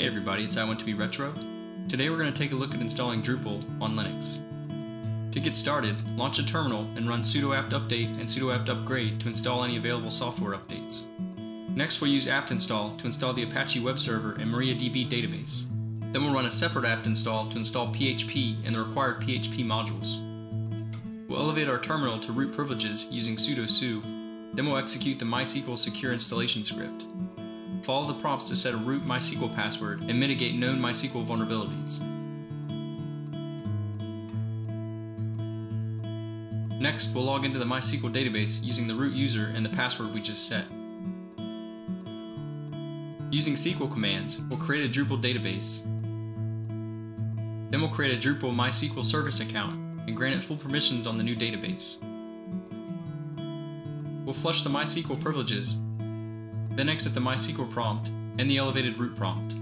Hey everybody, it's i12bretro. Today we're going to take a look at installing Drupal on Linux. To get started, launch a terminal and run sudo apt update and sudo apt upgrade to install any available software updates. Next we'll use apt install to install the Apache web server and MariaDB database. Then we'll run a separate apt install to install PHP and the required PHP modules. We'll elevate our terminal to root privileges using sudo su, then we'll execute the MySQL secure installation script. Follow the prompts to set a root MySQL password and mitigate known MySQL vulnerabilities. Next, we'll log into the MySQL database using the root user and the password we just set. Using SQL commands, we'll create a Drupal database. Then we'll create a Drupal MySQL service account and grant it full permissions on the new database. We'll flush the MySQL privileges, then exit the MySQL prompt and the elevated root prompt.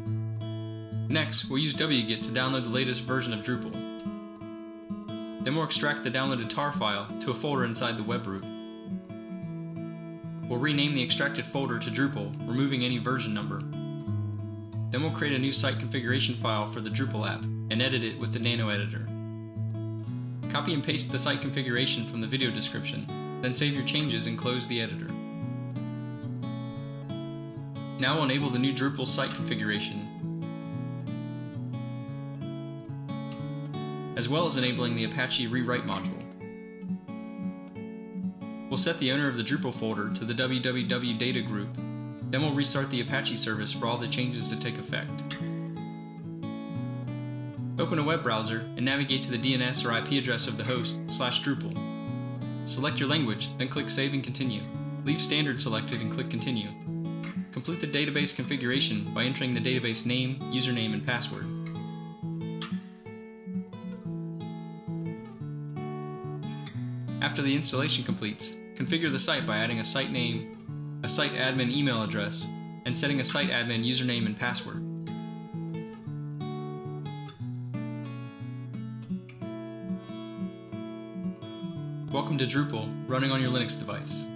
Next, we'll use wget to download the latest version of Drupal. Then we'll extract the downloaded tar file to a folder inside the web root. We'll rename the extracted folder to Drupal, removing any version number. Then we'll create a new site configuration file for the Drupal app and edit it with the nano editor. Copy and paste the site configuration from the video description, then save your changes and close the editor. Now we'll enable the new Drupal site configuration, as well as enabling the Apache rewrite module. We'll set the owner of the Drupal folder to the www-data group, then we'll restart the Apache service for all the changes to take effect. Open a web browser and navigate to the DNS or IP address of the host /Drupal. Select your language, then click Save and Continue. Leave Standard selected and click Continue. Complete the database configuration by entering the database name, username, and password. After the installation completes, configure the site by adding a site name, a site admin email address, and setting a site admin username and password. Welcome to Drupal, running on your Linux device.